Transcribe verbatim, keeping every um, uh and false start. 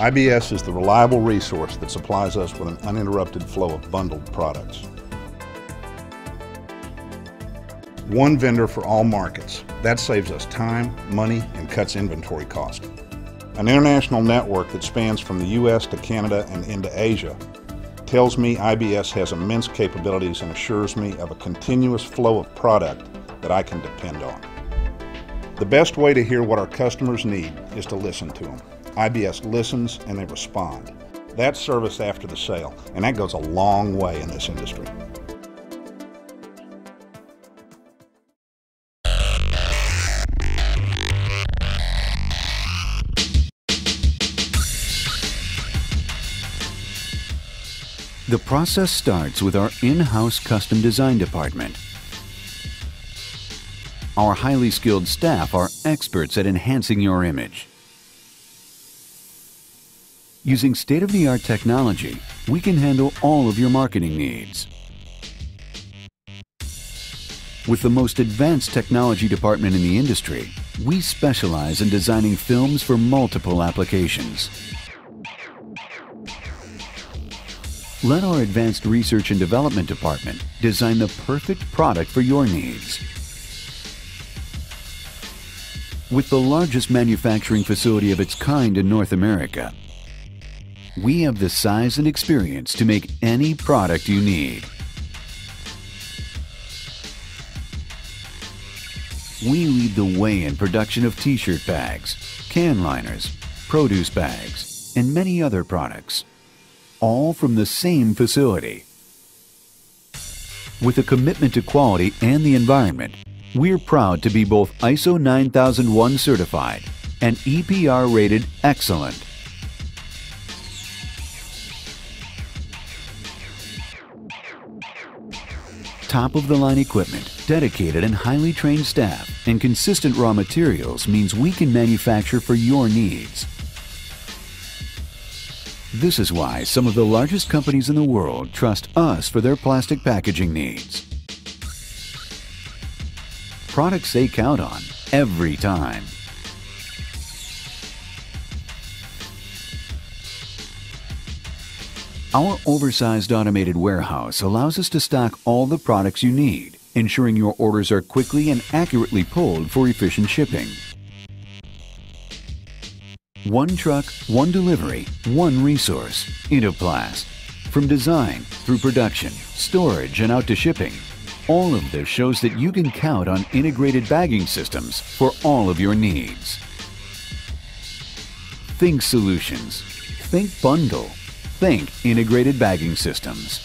I B S is the reliable resource that supplies us with an uninterrupted flow of bundled products. One vendor for all markets. That saves us time, money, and cuts inventory cost. An international network that spans from the U S to Canada and into Asia tells me I B S has immense capabilities and assures me of a continuous flow of product that I can depend on. The best way to hear what our customers need is to listen to them. I B S listens and they respond. That's service after the sale, and that goes a long way in this industry. The process starts with our in-house custom design department. Our highly skilled staff are experts at enhancing your image. Using state-of-the-art technology, we can handle all of your marketing needs. With the most advanced technology department in the industry, we specialize in designing films for multiple applications. Let our advanced research and development department design the perfect product for your needs. With the largest manufacturing facility of its kind in North America, we have the size and experience to make any product you need. We lead the way in production of t-shirt bags, can liners, produce bags, and many other products, all from the same facility. With a commitment to quality and the environment, we're proud to be both I S O nine thousand one certified and E P R rated excellent. Top-of-the-line equipment, dedicated and highly trained staff, and consistent raw materials means we can manufacture for your needs. This is why some of the largest companies in the world trust us for their plastic packaging needs. Products they count on every time. Our oversized automated warehouse allows us to stock all the products you need, ensuring your orders are quickly and accurately pulled for efficient shipping. One truck, one delivery, one resource, Inteplast. From design, through production, storage, and out to shipping, all of this shows that you can count on integrated bagging systems for all of your needs. Think solutions. Think bundle. Think integrated bagging systems.